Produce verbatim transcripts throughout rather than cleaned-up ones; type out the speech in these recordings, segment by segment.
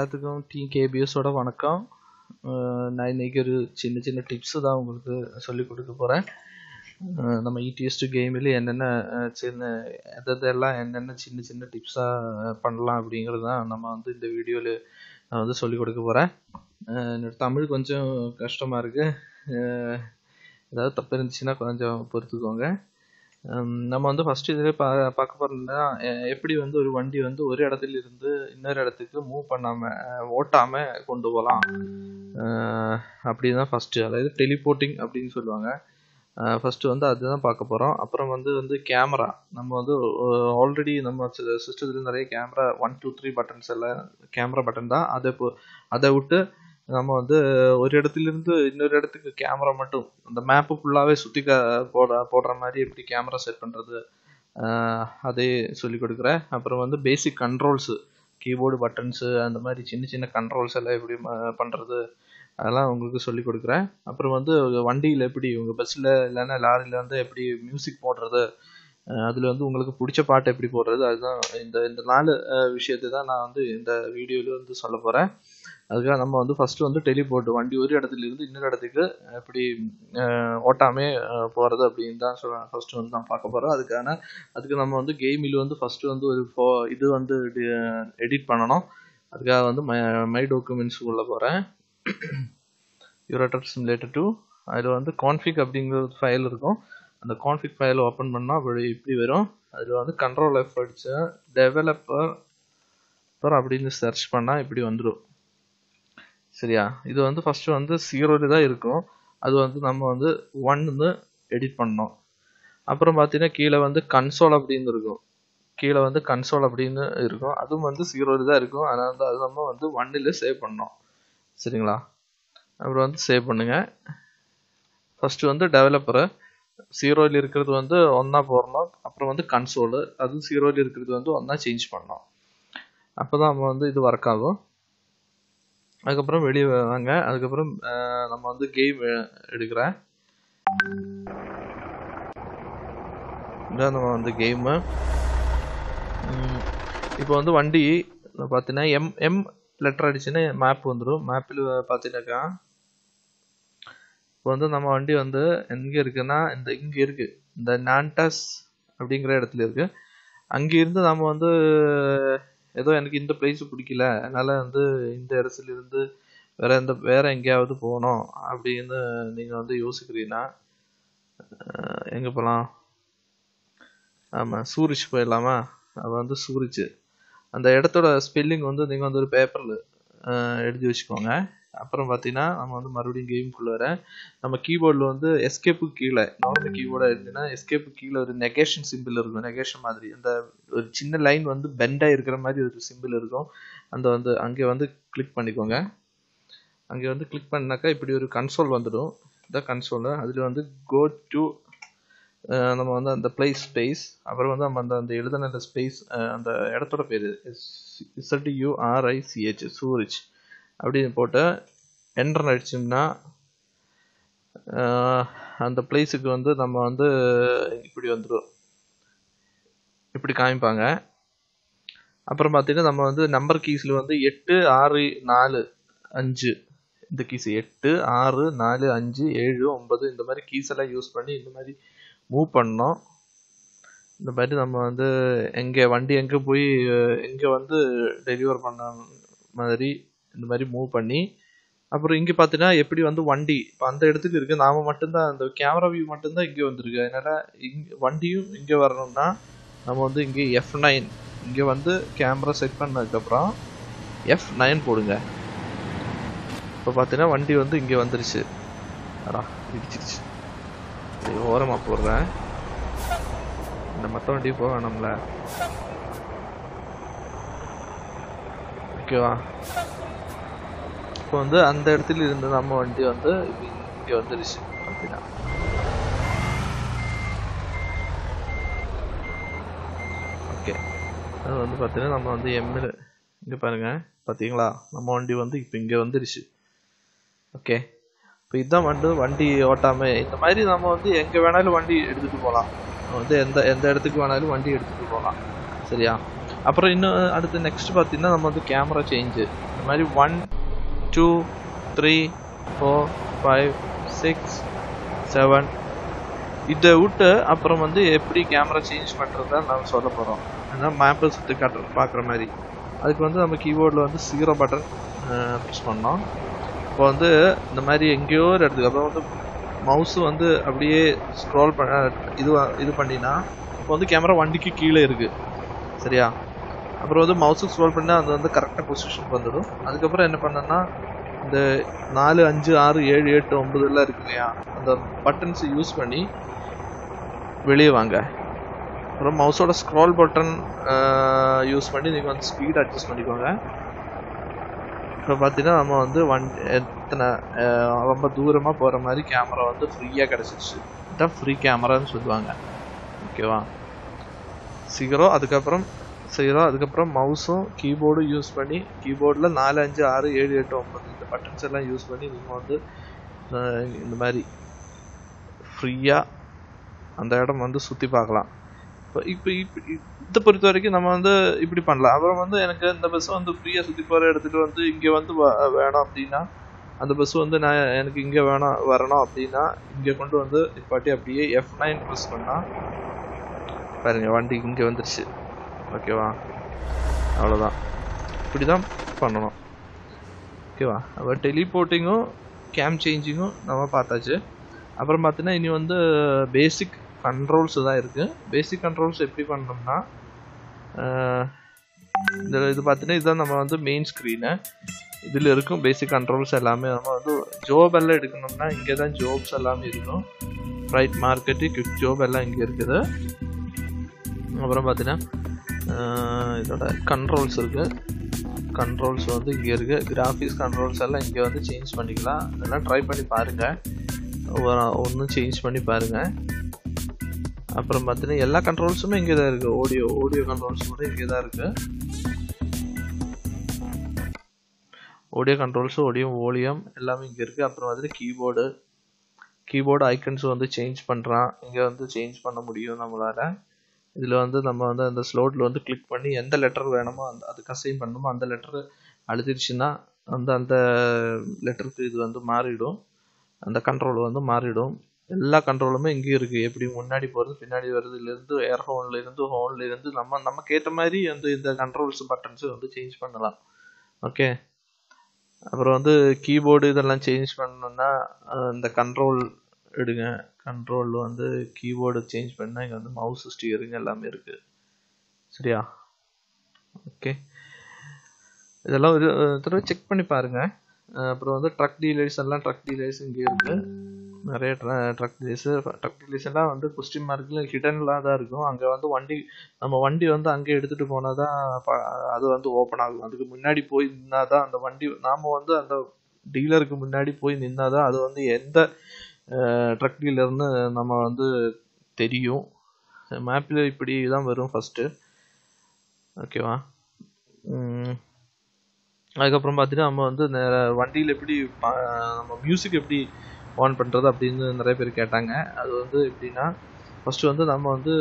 எல்லாத்துக்கும் TeamKBS ஓட வணக்கம் நான் இன்னைக்கு ஒரு சின்ன சின்ன டிப்ஸ் தான் உங்களுக்கு சொல்லி கொடுக்க போறேன் நம்ம E T S two கேம்ல என்னென்ன சின்ன அததெல்லாம் என்னென்ன சின்ன சின்ன டிப்ஸா பண்ணலாம் அப்படிங்கறது தான் நம்ம வந்து இந்த வீடியோல நான் வந்து சொல்லி கொடுக்க போறேன் என்னோட தமிழ் கொஞ்சம் கஷ்டமா இருக்கு ஏதாவது தப்பு இருந்துச்சுனா கொஞ்சம் பொறுத்துக்கோங்க நம்ம வந்து ஃபர்ஸ்ட் இதுல பார்க்க போறோம்னா எப்படி வந்து ஒரு வண்டி வந்து ஒரு இடத்துல இருந்து இன்னொரு இடத்துக்கு மூவ் பண்ணாம ஓட்டாம கொண்டு போலாம் அப்படிதான் ஃபர்ஸ்ட் அதாவது டெலிபோர்ட்டிங் அப்படினு சொல்லுவாங்க ஃபர்ஸ்ட் வந்து அதுதான் பார்க்க போறோம் அப்புறம் வந்து வந்து கேமரா நம்ம வந்து ஆல்ரெடி நம்ம சிஸ்டத்துல நிறைய camera one two three buttons எல்லாம் கேமரா பட்டன் தான் அத அத விட்டு நம்ம வந்து ஒரு இடத்துல இருந்து இன்னொரு இடத்துக்கு கேமரா மட்டும் அந்த மேப் ஃபுல்லாவே சுத்தி போடுற மாதிரி எப்படி கேமரா செட் பண்றது அதே சொல்லி கொடுக்கிறேன் அப்புறம் வந்து பேசிக் கண்ட்ரோல்ஸ் கீபோர்டு பட்டன்ஸ் அந்த மாதிரி சின்ன சின்ன கண்ட்ரோல்ஸ் எல்லாம் எப்படி பண்றது அதெல்லாம் உங்களுக்கு சொல்லி கொடுக்கிறேன் அப்புறம் வந்து வண்டியில எப்படி உங்க பஸ்ல இல்லனா லாரில வந்து எப்படி மியூзик போடுறது அதுல வந்து உங்களுக்கு பிடிச்ச பாட்டு எப்படி போடுறது அதுதான் இந்த இந்த நாலு விஷயத்தை தான் நான் வந்து இந்த வீடியோல வந்து சொல்லப் போறேன் அதுக்கு நம்ம வந்து ஃபர்ஸ்ட் வந்து டெலிபோர்ட் வண்டி ஒரு இடத்துல இருந்து இன்னொரு இடத்துக்கு எப்படி ஓட்டாமே போறது அப்படிን தான் ஃபர்ஸ்ட் வந்து நான் பார்க்க போறேன் அதுக்கான அதுக்கு நம்ம வந்து கேமில வந்து ஃபர்ஸ்ட் வந்து ஒரு இது வந்து எடிட் பண்ணனும் அதுக்காக வந்து மை டாக்குமெண்ட்ஸ் உள்ள போறேன் யூரட்டர் சிமுலேட்டர் two அதுல வந்து கான்ஃபிக் அப்படிங்கற ஃபைல் இருக்கும் அந்த config file open பண்ணா இப்படி வரும் அதுல வந்து control f அடிச்சா developer பர் அப்படினு search பண்ணா இப்படி வந்துரும் சரியா இது வந்து first வந்து zero ல தான் இருக்கும் அது வந்து நம்ம வந்து one னு எடிட் பண்ணோம் அப்புறம் பாத்தீனா கீழ வந்து console அப்படினு இருக்கும் கீழ வந்து console அப்படினு இருக்கும் அதுவும் வந்து zero ல தான் இருக்கும் ஆனா அது நம்ம வந்து one ல சேவ் பண்ணோம் சரிங்களா அப்புறம் வந்து சேவ் பண்ணுங்க first வந்து developer zero ல இருக்குறது வந்து one ஆ போறணும் அப்புறம் வந்து கன்சோல் அது zero ல இருக்குறது வந்து one ஆ चेंज பண்ணோம் அப்பதான் நம்ம வந்து இது வர்க் ஆகும் அதுக்கு அப்புறம் வெளிய வாங்க அதுக்கு அப்புறம் நம்ம வந்து கேம் எடுக்கறேன் இங்க நம்ம வந்து கேம் இப்போ வந்து வண்டி பாத்தீனா M M லெட்டர் அடிச்சனா மேப் வந்துரும் மேப்ல பாத்தீனாக்கா வந்து நம்ம வண்டி வந்து எங்க இருக்குனா இந்த இங்க இருக்கு இந்த நான்டஸ் அப்படிங்கற இடத்துல இருக்கு அங்க இருந்து நாம வந்து ஏதோ எனக்கு இந்த பிளேஸ் பிடிக்கல அதனால வந்து இந்த இடத்துல இருந்து வேற அந்த வேற எங்கயாவது போறோம் அப்படினு நீங்க வந்து யோசிக்கிறீனா எங்க போலாம் ஆமா சூரிச் போய்லாமா அது வந்து சூரிச் அந்த இடத்தோட ஸ்பெல்லிங் வந்து நீங்க வந்து ஒரு பேப்பர்ல எழுதி வச்சுக்கோங்க அப்புறம் பாத்தீனா நம்ம வந்து மறுபடியும் கேம்க்குள்ள வர நம்ம கீபோர்ட்ல வந்து எஸ்கேப் கீழ நார்மல் கீபோர்டா இருந்துனா எஸ்கேப் கீழ ஒரு நெகேஷன் சிம்பல் இருக்கும் நெகேஷன் மாதிரி அந்த ஒரு சின்ன லைன் வந்து பெண்ட் ஆயி இருக்கிற மாதிரி ஒரு சிம்பல் இருக்கும் அந்த வந்து அங்க வந்து கிளிக் பண்ணிக்கோங்க அங்க வந்து கிளிக் பண்ணாக்க இப்படி ஒரு கன்சோல் வந்துடும் இந்த கன்சோல் அதுல வந்து go to நம்ம வந்து அந்த place space அப்புறம் வந்து நம்ம அந்த எழுதுன ஸ்பேஸ் அந்த இடத்தோட பேரு S U R I C H Zurich அப்படி போட்டு என்டர் அடிச்சோம்னா அந்த பிளேஸ்க்கு வந்து நம்ம வந்து இப்படி வந்துரும் இப்படி காமிப்பாங்க அப்புறம் பாத்தீனா நம்ம வந்து நம்பர் கீஸ்ல வந்து eight six four five இந்த keys eight six four five seven nine இந்த மாதிரி கீஸ் எல்லாம் யூஸ் பண்ணி இந்த மாதிரி மூவ் பண்ணோம் இந்த மாதிரி நம்ம வந்து எங்க வண்டி எங்க போய் எங்க வந்து டெலிவர் பண்ண மாதிரி இந்த மாதிரி மூவ் பண்ணி அப்புறம் இங்க பாத்தீனா எப்படி வந்து வண்டி அந்த இடத்துக்கு இருக்கு நாம மட்டும் தான் அந்த கேமரா வியூ மட்டும் தான் இங்க வந்திருக்கு அதனால வண்டியும் இங்க வரணும்னா நாம வந்து இங்க F nine இங்க வந்து கேமரா செட் பண்ணதுக்கு அப்புறம் F nine போடுங்க இப்ப பாத்தீனா வண்டி வந்து இங்க வந்துருச்சு அட இடிச்சிடுச்சு ஓரமா போறேன் இந்த மத்த வண்டி போக நம்மள ஓகேவா இப்போ வந்து அந்த இடத்துல இருந்து நம்ம வண்டி வந்து இங்க வந்துருச்சு பாத்தீனா ஓகே அது வந்து பாத்தீனா நம்ம வந்து M இங்க பாருங்க பாத்தீங்களா நம்ம வண்டி வந்து இப்போ இங்க வந்துருச்சு ஓகே இப்போ இத வந்து வண்டி ஓட்டாம இந்த மாதிரி நாம வந்து எங்க வேணாலும் வண்டி எடுத்துட்டு போலாம் வந்து எந்த எந்த இடத்துக்கு வேணாலும் வண்டி எடுத்துட்டு போலாம் சரியா அப்புறம் இன்னும் அடுத்து நெக்ஸ்ட் பாத்தீனா நம்ம வந்து கேமரா சேஞ்ச் மாதிரி one two three four five six seven. இதை விட்டு அப்புறம் வந்து எப்படி கேமரா சேஞ்ச் பண்ணுறதா நாங்கள் சொல்ல போகிறோம். ஏன்னா மேப்பிள் சுற்றி காட்டுற பார்க்குற மாதிரி அதுக்கு வந்து நம்ம கீபோர்டில் வந்து ஜீரோ பட்டன் ப்ரெஸ் பண்ணோம். இப்போ வந்து இந்த மாதிரி எங்கேயோ ஒரு இடத்துக்கு அப்புறம் வந்து மவுஸு வந்து அப்படியே ஸ்க்ரோல் பண்ண இது இது பண்ணினா இப்போ வந்து கேமரா வண்டிக்கு கீழே இருக்குது சரியா. அப்புறம் வந்து மவுஸுக்கு ஸ்க்ரோல் பண்ணால் அது வந்து கரெக்டாக பொசிஷனுக்கு வந்துடும். அதுக்கப்புறம் என்ன பண்ணோன்னா இந்த நாலு அஞ்சு ஆறு ஏழு எட்டு ஒம்பதுலாம் இருக்கு இல்லையா, அந்த பட்டன்ஸை யூஸ் பண்ணி வெளியே வாங்க. அப்புறம் மவுஸோட ஸ்க்ரோல் பட்டன் யூஸ் பண்ணி நீங்கள் வந்து ஸ்பீட் அட்ஜஸ்ட் பண்ணிக்கோங்க. இப்போ பார்த்தீங்கன்னா நம்ம வந்து ஒன் எத்தனை ரொம்ப தூரமாக போகிற மாதிரி கேமரா வந்து ஃப்ரீயாக கிடச்சிச்சு. இதுதான் ஃப்ரீ கேமரான்னு சொல்லுவாங்க ஓகேவா. சீக்கிரோ அதுக்கப்புறம் சீக்கிரம் அதுக்கப்புறம் மவுஸும் கீபோர்டும் யூஸ் பண்ணி கீபோர்டில் நாலு அஞ்சு ஆறு ஏழு எட்டு ஒம்பது இந்த பட்டன்ஸ் எல்லாம் யூஸ் பண்ணி நீங்கள் வந்து இந்த மாதிரி ஃப்ரீயாக அந்த இடம் வந்து சுற்றி பார்க்கலாம். இப்போ இப்போ இப்போ இதை பொறுத்த வரைக்கும் நம்ம வந்து இப்படி பண்ணலாம். அப்புறம் வந்து எனக்கு இந்த பஸ் வந்து ஃப்ரீயாக சுற்றி போகிற இடத்துக்கு வந்து இங்கே வந்து வேணும் அப்படின்னா அந்த பஸ் வந்து நான் எனக்கு இங்கே வேணும் வரணும் அப்படின்னா இங்கே கொண்டு வந்து இப்பாட்டி அப்படியே எஃப் நைன் ப்ரெஸ் பண்ணால் பாருங்கள் வண்டி இங்கே வந்துருச்சு ஓகேவா. அவ்வளோதான், இப்படி தான் பண்ணணும் ஓகேவா. அப்புறம் டெலிபோர்ட்டிங்கும் கேம் சேஞ்சிங்கும் நம்ம பார்த்தாச்சு. அப்புறம் பார்த்தீங்கன்னா இனி வந்து பேசிக் கண்ட்ரோல்ஸ் தான் இருக்குது. பேசிக் கண்ட்ரோல்ஸ் எப்படி பண்ணோம்னா இதில் இது பார்த்தீங்கன்னா இதுதான் நம்ம வந்து மெயின் ஸ்க்ரீனு. இதில் இருக்கும் பேசிக் கண்ட்ரோல்ஸ் எல்லாமே. நம்ம வந்து ஜாப் எல்லாம் எடுக்கணும்னா இங்கே தான் ஜாப்ஸ் எல்லாமே இருக்கும். ரைட் மார்க்கெட்டு குவிக் ஜாப் எல்லாம் இங்கே இருக்குது. அப்புறம் பார்த்தீங்கன்னா இதோட கண்ட்ரோல்ஸ் இருக்குது. கண்ட்ரோல்ஸ் வந்து இங்கே இருக்குது. கிராஃபிக்ஸ் கண்ட்ரோல்ஸ் எல்லாம் இங்கே வந்து சேஞ்ச் பண்ணிக்கலாம். இதெல்லாம் ட்ரை பண்ணி பாருங்கள், ஒன்றும் சேஞ்ச் பண்ணி பாருங்கள். அப்புறம் பார்த்தீங்கன்னா எல்லா கண்ட்ரோல்ஸுமே இங்கே தான் இருக்குது. ஆடியோ ஆடியோ கண்ட்ரோல்ஸ் கூட இங்கே தான் இருக்குது. ஆடியோ கண்ட்ரோல்ஸும் ஆடியோ வால்யூம் எல்லாமே இங்கே இருக்குது. அப்புறம் வந்து கீபோர்டு கீபோர்டு ஐக்கன்ஸ் வந்து சேஞ்ச் பண்ணுறான். இங்கே வந்து சேஞ்ச் பண்ண முடியும் நம்மளால். இதில் வந்து நம்ம வந்து அந்த ஸ்லோட்டில் வந்து கிளிக் பண்ணி எந்த லெட்டர் வேணுமோ அந்த அதுக்கு அசைன் பண்ணணுமோ அந்த லெட்டர் அழுத்திடுச்சுன்னா அந்த அந்த லெட்டருக்கு இது வந்து மாறிடும், அந்த கண்ட்ரோல் வந்து மாறிடும். எல்லா கண்ட்ரோலுமே இங்கேயும் இருக்குது. எப்படி முன்னாடி போகிறது பின்னாடி வர்றதுலேருந்து ஏர் ஹோன்லேருந்து ஹோன்லேருந்து நம்ம நமக்கு ஏற்ற மாதிரி வந்து இந்த கண்ட்ரோல்ஸ் பட்டன்ஸு வந்து சேஞ்ச் பண்ணலாம் ஓகே. அப்புறம் வந்து கீபோர்டு இதெல்லாம் சேஞ்ச் பண்ணணுன்னா இந்த கண்ட்ரோல் எடுங்க. கண்ட்ரோல் வந்து கீபோர்டு சேஞ்ச் பண்ணால் இங்கே வந்து மவுஸ் ஸ்டியரிங் எல்லாமே இருக்குது சரியா ஓகே. இதெல்லாம் ஒரு தடவை செக் பண்ணி பாருங்கள். அப்புறம் வந்து ட்ரக் டீலர்ஸ் எல்லாம் ட்ரக் டீலர்ஸ் இங்கே இருக்குது. நிறைய ட்ரக் டீலர்ஸு ட்ரக் டீலர்ஸ்லாம் வந்து கொஸ்டின் மார்க்கில் ஹிடன்லாம் தான் இருக்கும். அங்கே வந்து வண்டி நம்ம வண்டி வந்து அங்கே எடுத்துகிட்டு போனால் தான் அது வந்து ஓப்பன் ஆகும். அதுக்கு முன்னாடி போய் நின்னா தான் அந்த வண்டி நாம் வந்து அந்த டீலருக்கு முன்னாடி போய் நின்னா தான் அது வந்து எந்த ட்ரக் டீலர்னு நம்ம வந்து தெரியும். மேப்பில் இப்படி தான் வரும் ஃபஸ்ட்டு ஓகேவா. அதுக்கப்புறம் பார்த்தீங்கன்னா நம்ம வந்து வண்டியில் எப்படி நம்ம மியூசிக் எப்படி ஆன் பண்ணுறது அப்படின்னு நிறைய பேர் கேட்டாங்க. அது வந்து எப்படின்னா ஃபஸ்ட்டு வந்து நம்ம வந்து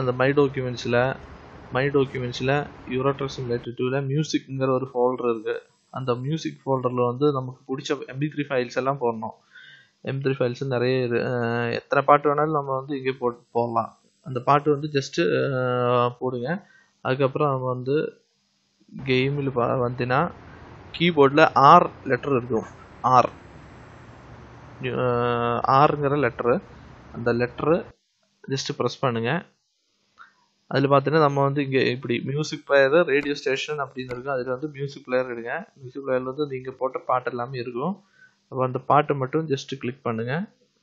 அந்த மை டாக்குமெண்ட்ஸில் மை டாக்குமெண்ட்ஸில் யூரோட்ரக் சிமுலேட்டர் டூவில் மியூசிக்ங்கிற ஒரு ஃபோல்டர் இருக்குது. அந்த மியூசிக் ஃபோல்டரில் வந்து நமக்கு பிடிச்ச எம்பி த்ரீ ஃபைல்ஸ் எல்லாம் போடணும். எம்பி த்ரீ ஃபைல்ஸ் நிறைய எத்தனை பாட்டு வேணாலும் நம்ம வந்து இங்கே போட்டு போடலாம். அந்த பாட்டு வந்து ஜஸ்ட்டு போடுங்க. அதுக்கப்புறம் நம்ம வந்து கேமில் பா வந்தீங்கன்னா கீபோர்டில் ஆர் லெட்டர் இருக்கும். ஆர் ஆறுங்கிற லெட்ரு அந்த லெட்ரு ஜஸ்ட்டு ப்ரெஸ் பண்ணுங்கள். அதில் பார்த்தீங்கன்னா நம்ம வந்து இங்கே இப்படி மியூசிக் பிளேயரு ரேடியோ ஸ்டேஷன் அப்படின்னு இருக்கும். அதில் வந்து மியூசிக் பிளேயர் எடுங்க. மியூசிக் பிளேயரில் வந்து நீங்கள் போட்ட பாட்டு எல்லாமே இருக்கும். அப்புறம் அந்த பாட்டு மட்டும் ஜஸ்ட்டு கிளிக் பண்ணுங்கள்.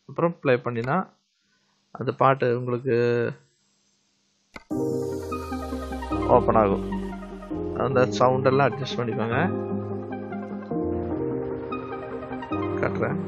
அப்புறம் ப்ளே பண்ணினா அந்த பாட்டு உங்களுக்கு ஓப்பன் ஆகும். அந்த சவுண்டெல்லாம் அட்ஜஸ்ட் பண்ணிக்கோங்க. காட்டுறேன்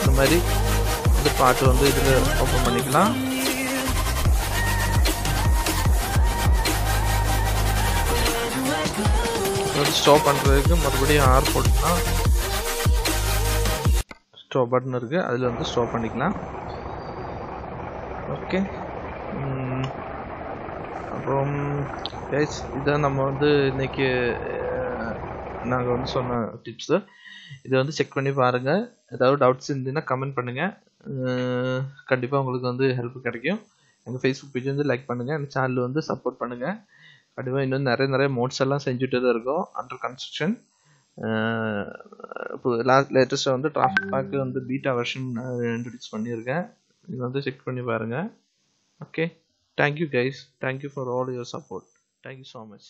இந்த மாதிரி இந்த பாட்டு வந்து இதுல ஓபன் பண்ணிக்கலாம். ஸ்டாப் பண்றதுக்கு மறுபடியும் ஆர் போட்டுனா ஸ்டாப் பட்டன் இருக்கு, அதுல வந்து ஸ்டாப் பண்ணிக்கலாம். ஓகே, அப்புறம் கைஸ் இதான் நம்ம வந்து இன்னைக்கு நாங்கள் வந்து சொன்ன டிப்ஸு. இதை வந்து செக் பண்ணி பாருங்கள். ஏதாவது டவுட்ஸ் இருந்ததுன்னா கமெண்ட் பண்ணுங்கள். கண்டிப்பாக உங்களுக்கு வந்து ஹெல்ப் கிடைக்கும். எங்கள் ஃபேஸ்புக் பேஜ் வந்து லைக் பண்ணுங்கள். எங்கள் சேனலில் வந்து சப்போர்ட் பண்ணுங்கள். கண்டிப்பாக இன்னும் நிறைய நிறைய மோட்ஸ் எல்லாம் செஞ்சுட்டு தான் இருக்கோம். அண்டர் கன்ஸ்ட்ரக்ஷன் இப்போ லாஸ்ட் லேட்டஸ்ட்டாக வந்து டிராஃபிக் பேக்கு வந்து பீட்டா வெர்ஷன் இன்ட்ரடியூஸ் பண்ணியிருக்கேன். இதை வந்து செக் பண்ணி பாருங்கள். Okay, thank you guys. Thank you for all your support. Thank you so much.